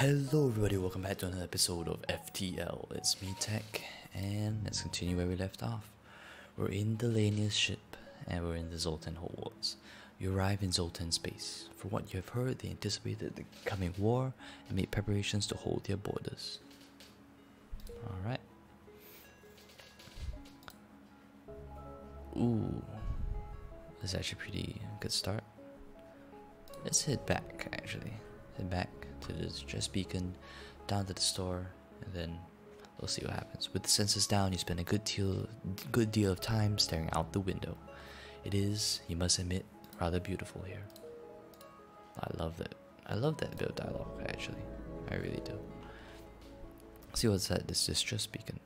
Hello everybody, welcome back to another episode of FTL. It's me, Tech, and let's continue where we left off. We're in the Lanius ship, and we're in the Zoltan holds. You arrive in Zoltan space. From what you have heard, they anticipated the coming war and made preparations to hold their borders. Alright. Ooh. That's actually a pretty good start. Let's head back, actually. Head back to the distress beacon, down to the store, and then we'll see what happens. With the sensors down, you spend a good deal of time staring out the window. It is, you must admit, rather beautiful here. I love that. I love that bit of dialogue, actually. I really do. See what's at this distress beacon.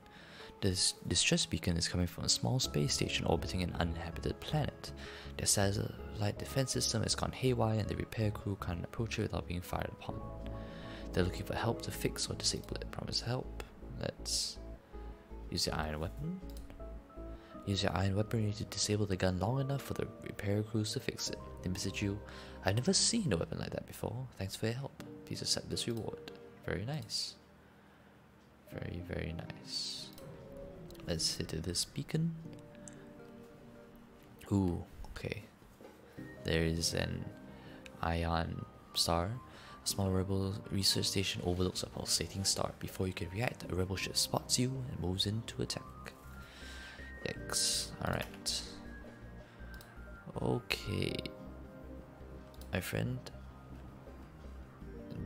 This distress beacon is coming from a small space station orbiting an uninhabited planet. Their satellite defense system has gone haywire and the repair crew can't approach it without being fired upon. They're looking for help to fix or disable it. Promise help. Let's use your iron weapon. Use your iron weaponry to disable the gun long enough for the repair crews to fix it. They message you, "I've never seen a weapon like that before. Thanks for your help. Please accept this reward." Very nice. Very, very nice. Let's hit this beacon. Ooh, okay. There is an ion star. A small rebel research station overlooks a pulsating star. Before you can react, a rebel ship spots you and moves in to attack. Yikes. Alright. Okay. My friend,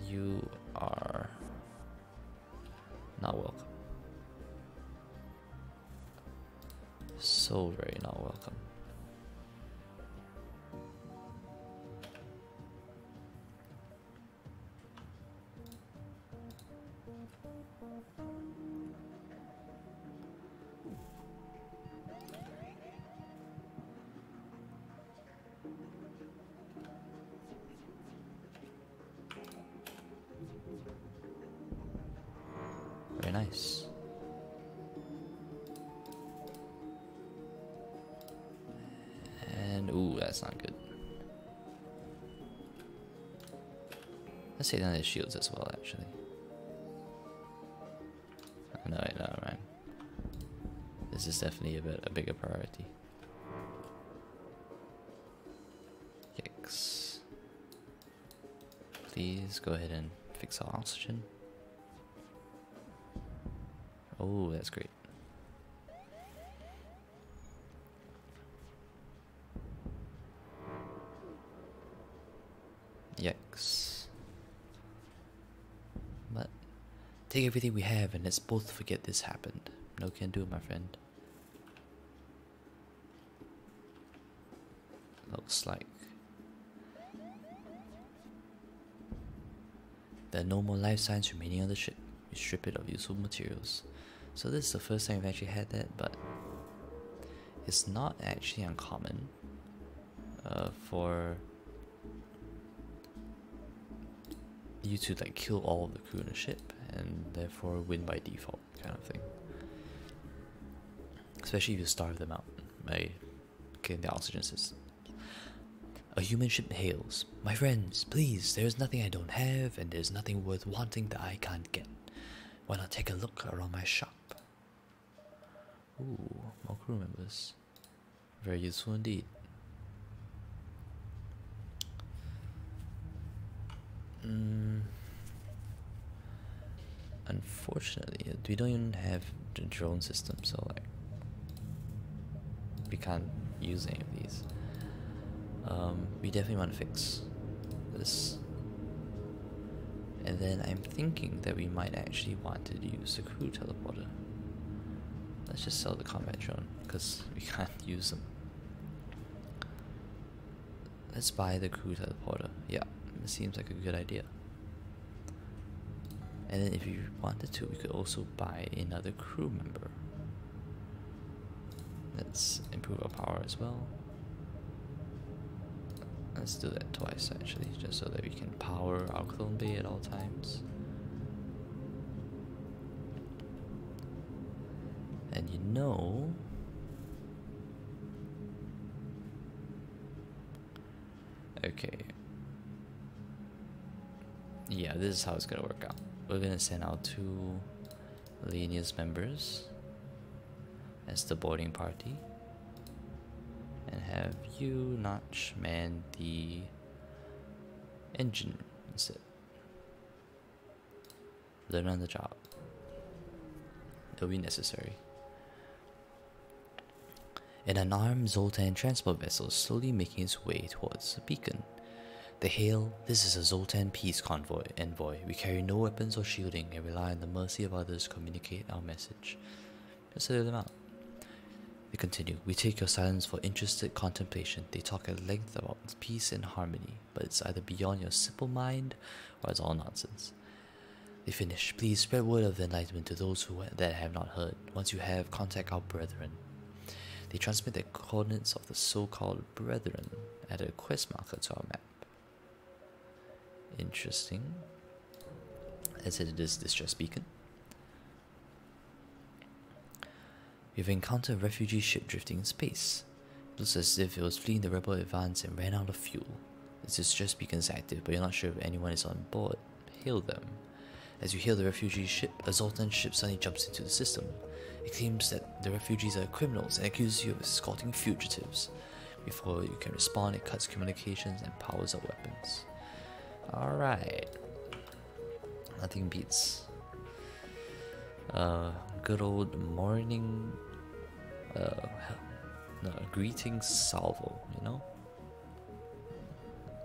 you are not welcome. So very not welcome. Very nice. Ooh, that's not good. Let's take down their shields as well, actually. I know, man. This is definitely a bigger priority. Yikes. Please go ahead and fix our oxygen. Oh, that's great. Yikes. But take everything we have and let's both forget this happened. No can do, my friend. Looks like there are no more life signs remaining on the ship. We strip it of useful materials. So this is the first time we've actually had that, but it's not actually uncommon for you to like kill all of the crew in the ship and therefore win by default kind of thing. Especially if you starve them out by getting the oxygen system. A human ship hails. "My friends, please, there is nothing I don't have and there is nothing worth wanting that I can't get. Why not take a look around my shop?" Ooh, more crew members. Very useful indeed. Unfortunately, we don't even have the drone system, so like we can't use any of these. We definitely want to fix this, and then I'm thinking that we might actually want to use the crew teleporter. Let's just sell the combat drone because we can't use them. Let's buy the crew teleporter. Yeah. It seems like a good idea. And then if we wanted to, we could also buy another crew member. Let's improve our power as well. Let's do that twice actually, just so that we can power our clone bay at all times. And you know, okay, yeah, this is how it's gonna work out. We're gonna send out 2 Lanius members as the boarding party, and have you notch man the engine instead. Learn on the job. It'll be necessary. An unarmed Zoltan transport vessel is slowly making its way towards the beacon. They hail, "This is a Zoltan peace convoy envoy. We carry no weapons or shielding and rely on the mercy of others to communicate our message." Let's hear them out. They continue, "We take your silence for interested contemplation." They talk at length about peace and harmony, but it's either beyond your simple mind or it's all nonsense. They finish, "Please spread word of the enlightenment to those who that have not heard. Once you have, contact our brethren." They transmit the coordinates of the so-called brethren at a quest marker to our map. Interesting. As it is distress beacon. We've encountered a refugee ship drifting in space. It looks as if it was fleeing the rebel advance and ran out of fuel. This distress beacon is active, but you're not sure if anyone is on board. Hail them. As you hail the refugee ship, a Zoltan ship suddenly jumps into the system. It claims that the refugees are criminals and accuses you of escorting fugitives. Before you can respond, it cuts communications and powers up weapons. Alright. Nothing beats good old morning no, greeting salvo, you know?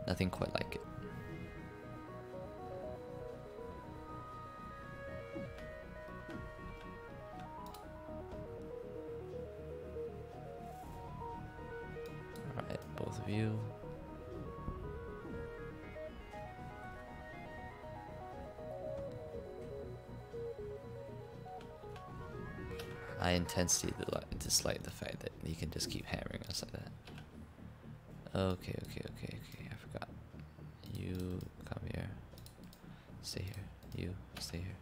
Nothing quite like it. Alright, both of you. I intensely dislike the fact that he can just keep hammering us like that. Okay, I forgot. You come here. Stay here. You stay here.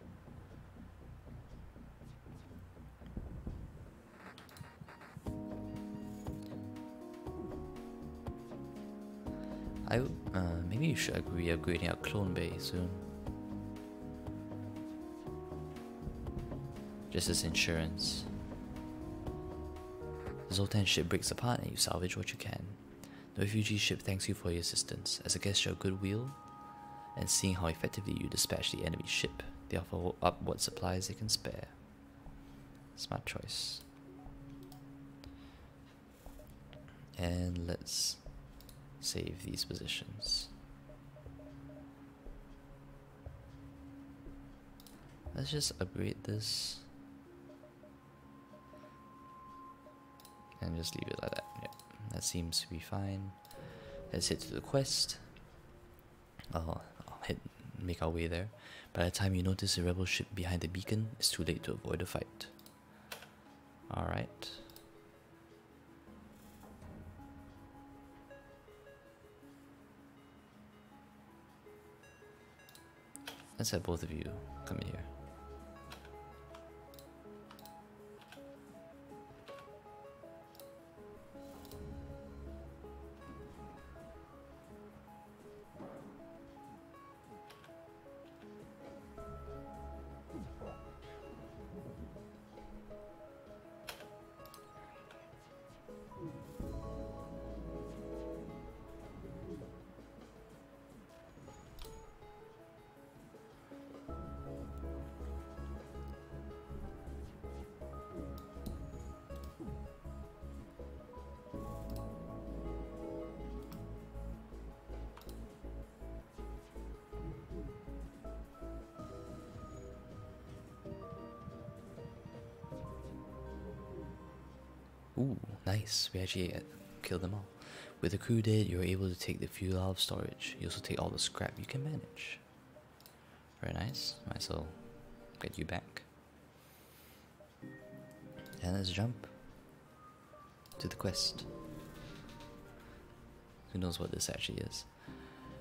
Maybe you should agree upgrading our clone bay soon. Just as insurance. The Zoltan ship breaks apart and you salvage what you can. The refugee ship thanks you for your assistance. As a gesture of goodwill, and seeing how effectively you dispatch the enemy ship, they offer up what supplies they can spare. Smart choice. And let's save these positions. Let's just upgrade this. And just leave it like that. Yep. That seems to be fine. Let's head to the quest. I'll head make our way there. By the time you notice the rebel ship behind the beacon, it's too late to avoid a fight. Alright. Let's have both of you come in here. Ooh, nice. We actually killed them all. With the crew dead, you're able to take the fuel out of storage. You also take all the scrap you can manage. Very nice. Might as well get you back. And let's jump to the quest. Who knows what this actually is?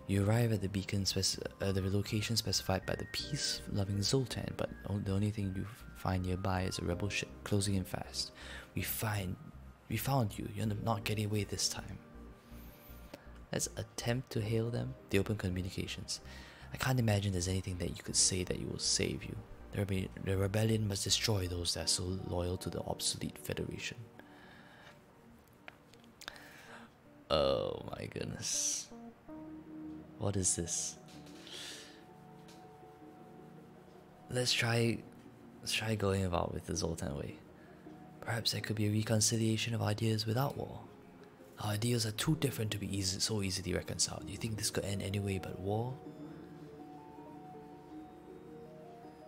You arrive at the beacon, the location specified by the peace-loving Zoltan, but the only thing you find nearby is a rebel ship closing in fast. We found you. You're not getting away this time. Let's attempt to hail them. They open communications. I can't imagine there's anything that you could say that will save you. The rebellion must destroy those that are so loyal to the obsolete Federation. Oh my goodness. What is this? Let's try going about with the Zoltan way. Perhaps there could be a reconciliation of ideas without war. Our ideas are too different to be so easily reconciled. You think this could end anyway but war?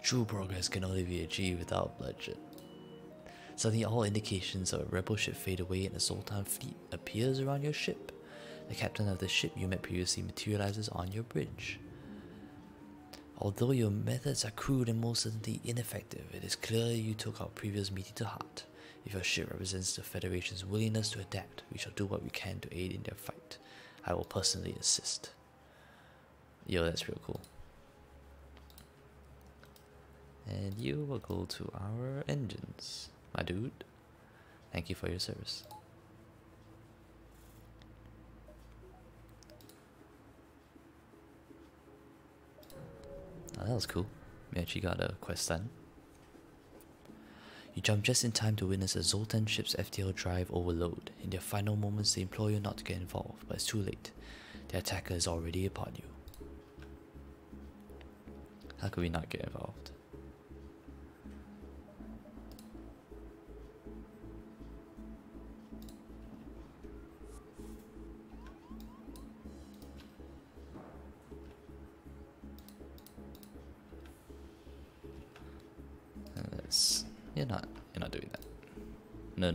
True progress can only be achieved without bloodshed. Suddenly all indications of a rebel ship fade away and the Zoltan fleet appears around your ship. The captain of the ship you met previously materializes on your bridge. Although your methods are crude and most certainly ineffective, it is clear you took our previous meeting to heart. If your ship represents the Federation's willingness to adapt, we shall do what we can to aid in their fight. I will personally assist. Yo, that's real cool. And you will go to our engines, my dude. Thank you for your service. Oh, that was cool. We actually got a quest done. You jump just in time to witness a Zoltan ship's FTL drive overload. In their final moments, they implore you not to get involved, but it's too late. The attacker is already upon you. How could we not get involved? You're not doing that. No.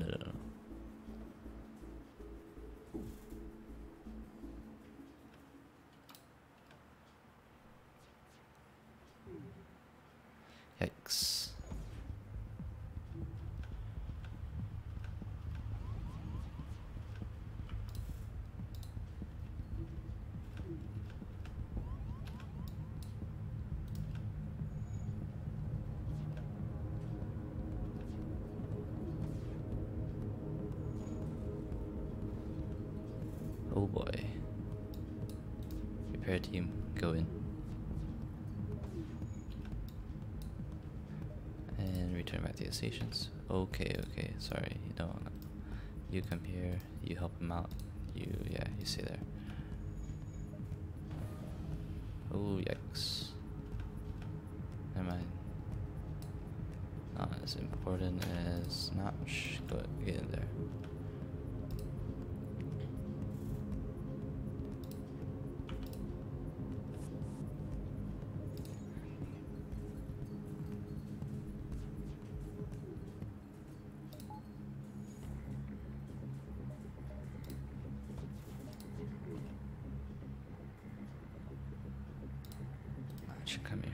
Yikes. Oh boy. Repair team, go in. And return back to your stations. Okay, sorry, you come here, you help him out, you stay there. Oh, yikes. Never mind. Not as important as Notch, but get in there. Come here.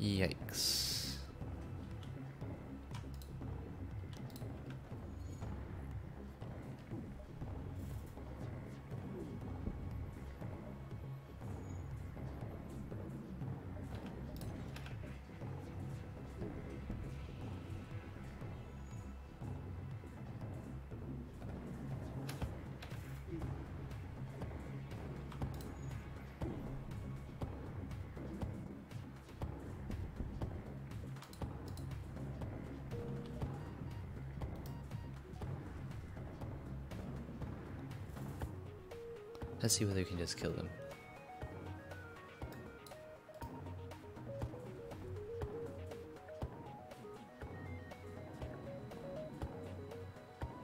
Yikes. Let's see whether we can just kill them.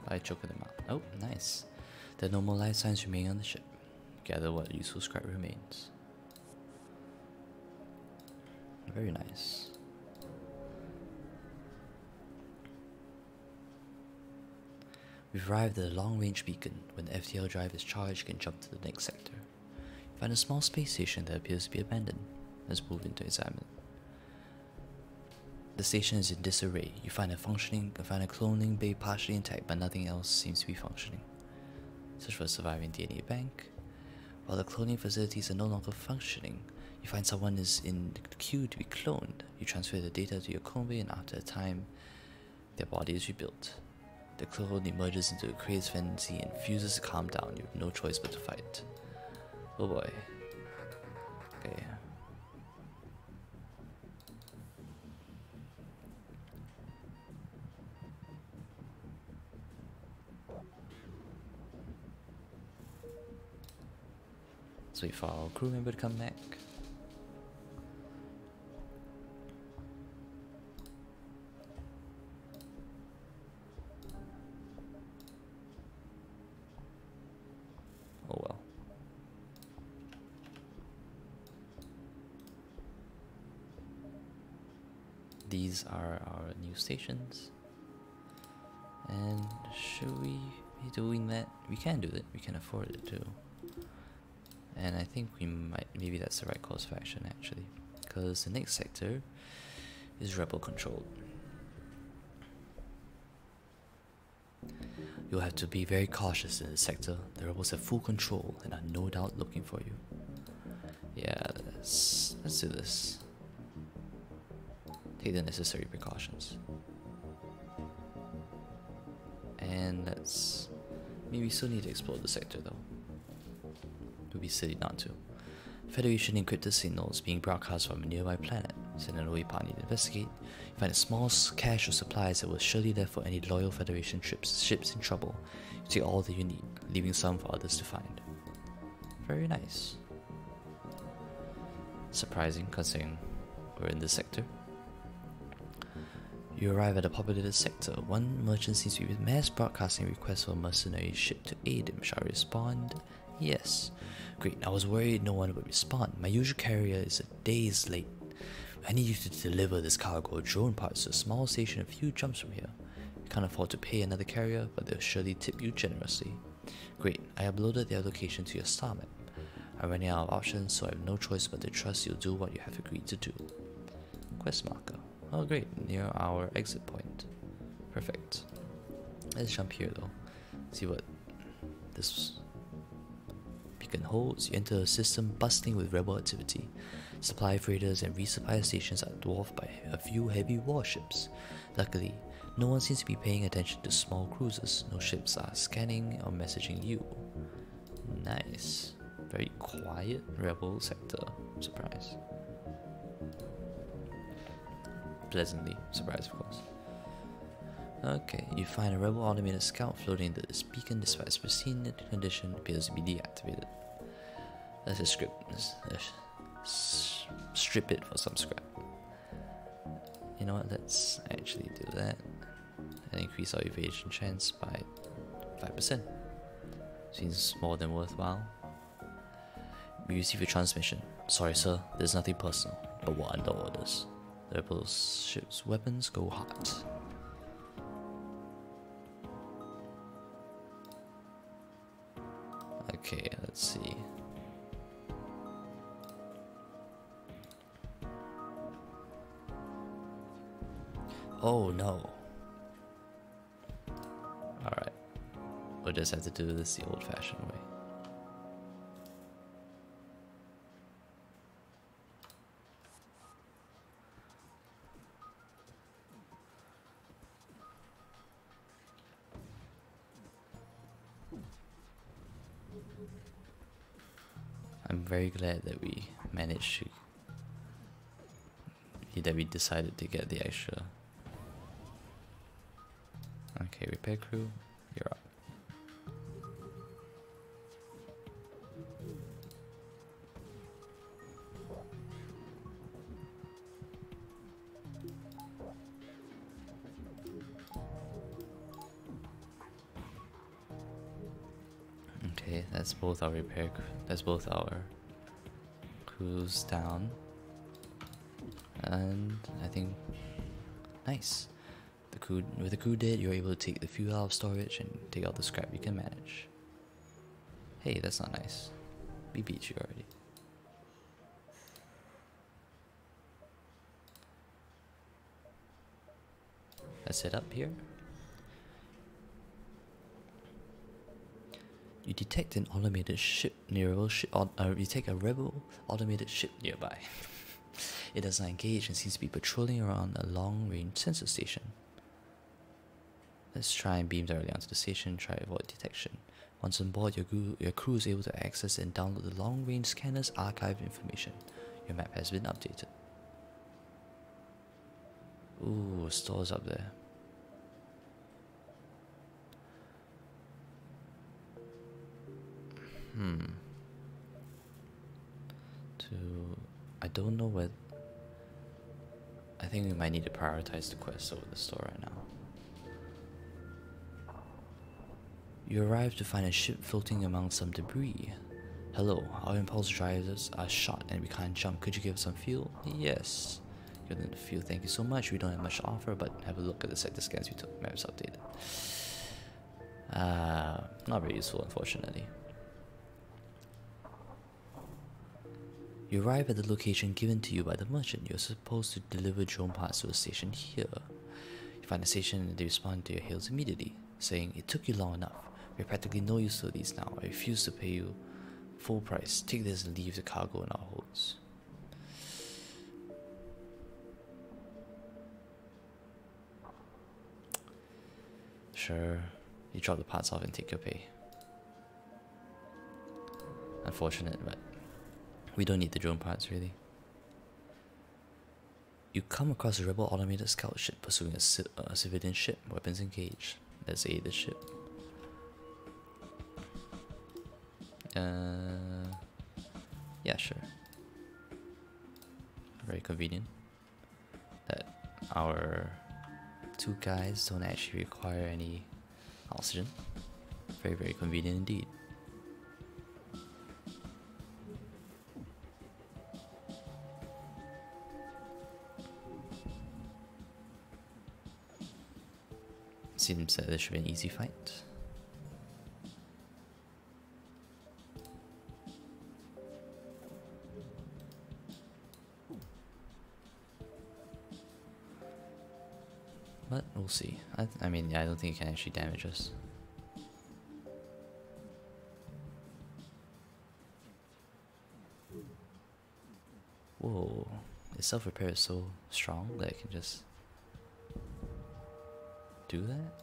By choking them out. Oh, nice. The normal life signs remain on the ship. Gather what useful scrap remains. Very nice. We've arrived at a long-range beacon. When the FTL drive is charged, you can jump to the next sector. You find a small space station that appears to be abandoned. Let's move in to examine. The station is in disarray. You find a cloning bay partially intact, but nothing else seems to be functioning. Search for a surviving DNA bank. while the cloning facilities are no longer functioning. You find someone is in the queue to be cloned. You transfer the data to your convoy, and after a time, their body is rebuilt. The clone emerges into a crazed frenzy and refuses to calm down. You have no choice but to fight. Oh boy. Okay. Let's wait for our crew member to come back. These are our new stations, and should we be doing that? We can do that, we can afford it too, and I think we might, maybe that's the right course of action actually, because the next sector is rebel controlled. You'll have to be very cautious in this sector. The rebels have full control and are no doubt looking for you. Yeah, let's do this. Take the necessary precautions, and let's maybe still need to explore the sector though. It would be silly not to. Federation encrypted signals being broadcast from a nearby planet. Send an away party to investigate. You find a small cache of supplies that was surely there for any loyal Federation ships in trouble. You take all that you need, leaving some for others to find. Very nice. Surprising, considering we're in this sector. You arrive at a populated sector. One merchant seems to be mass broadcasting requests for a mercenary ship to aid him. Shall I respond? Yes. Great, I was worried no one would respond. My usual carrier is days late. I need you to deliver this cargo. Drone parts to a small station a few jumps from here. You can't afford to pay another carrier, but they'll surely tip you generously. Great, I uploaded their location to your star map. I'm running out of options, so I have no choice but to trust you'll do what you have agreed to do. Quest marker. Oh great, near our exit point. Perfect. Let's jump here though. See what this beacon holds. You enter a system bustling with rebel activity. Supply freighters and resupply stations are dwarfed by a few heavy warships. Luckily, no one seems to be paying attention to small cruisers. No ships are scanning or messaging you. Nice. Very quiet rebel sector. Surprise. Pleasantly surprised, of course. Okay, you find a rebel automated scout floating into this beacon. Despite its pristine condition, appears to be deactivated. Let's just strip it for some scrap. You know what, let's actually do that and increase our evasion chance by 5%. Seems more than worthwhile. We receive a transmission. Sorry sir, there's nothing personal, but we're under orders. The rebel ship's weapons go hot. Okay, let's see. Oh no. Alright. We'll just have to do this the old-fashioned way. Very glad that we managed to, that we decided to get the extra. Okay, repair crew, you're up. Okay, that's both our repair. That's both our. Who's down, and I think nice. The crew, with the crew dead, you're able to take the fuel out of storage and take out the scrap you can manage. Hey, that's not nice. We beat you already. Let's head up here. You detect an automated ship nearby. It does not engage and seems to be patrolling around a long-range sensor station. Let's try and beam directly onto the station and try to avoid detection. Once on board, your crew is able to access and download the long-range scanner's archived information. Your map has been updated. Ooh, stores up there. I don't know what. I think we might need to prioritize the quest over the store right now. You arrive to find a ship floating among some debris. Hello, our impulse drivers are shot and we can't jump. Could you give us some fuel? Yes. Give them the fuel, thank you so much. We don't have much to offer, but have a look at the sector scans we took. Maps updated. Not very useful, unfortunately. You arrive at the location given to you by the merchant. You're supposed to deliver drone parts to a station here. You find the station and they respond to your hails immediately, saying, "It took you long enough. We're practically no use to these now. I refuse to pay you full price. Take this and leave the cargo in our holds." Sure, you drop the parts off and take your pay. Unfortunate, but we don't need the drone parts, really. You come across a rebel automated scout ship pursuing a civilian ship. Weapons engaged. Let's aid the ship. Yeah, sure. Very convenient that our two guys don't actually require any oxygen. Very, very convenient indeed. Seems that this should be an easy fight. But we'll see. I don't think it can actually damage us. Whoa. Its self-repair is so strong that it can just do that?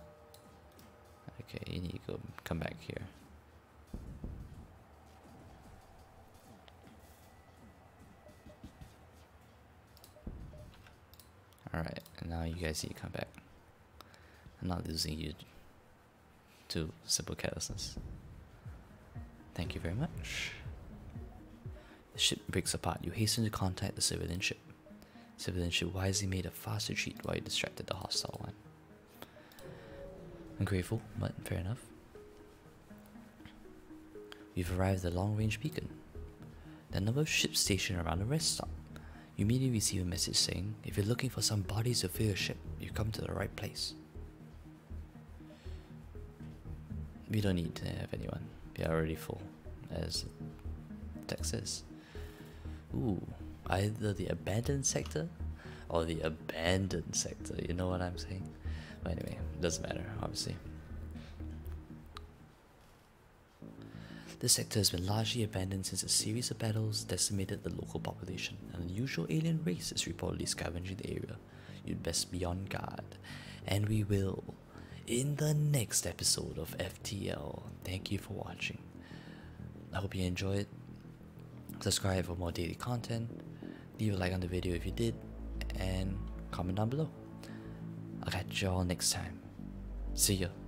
Okay, you need to go come back here. Alright, and now you guys need to come back. I'm not losing you to simple carelessness. Thank you very much. The ship breaks apart. You hasten to contact the civilian ship. Civilian ship wisely made a fast retreat while you distracted the hostile one. Ungrateful, but fair enough. We've arrived at the long-range beacon. There are a number of ships stationed around the rest stop. You immediately receive a message saying, "If you're looking for some bodies to fill your ship, you've come to the right place." We don't need to have anyone. We are already full, as Tech says. Ooh, either the abandoned sector or the abandoned sector. You know what I'm saying? Anyway, doesn't matter, obviously. This sector has been largely abandoned since a series of battles decimated the local population. An unusual alien race is reportedly scavenging the area. You'd best be on guard. And we will in the next episode of FTL. Thank you for watching. I hope you enjoyed. Subscribe for more daily content. Leave a like on the video if you did. And comment down below. I'll catch you all next time. See ya.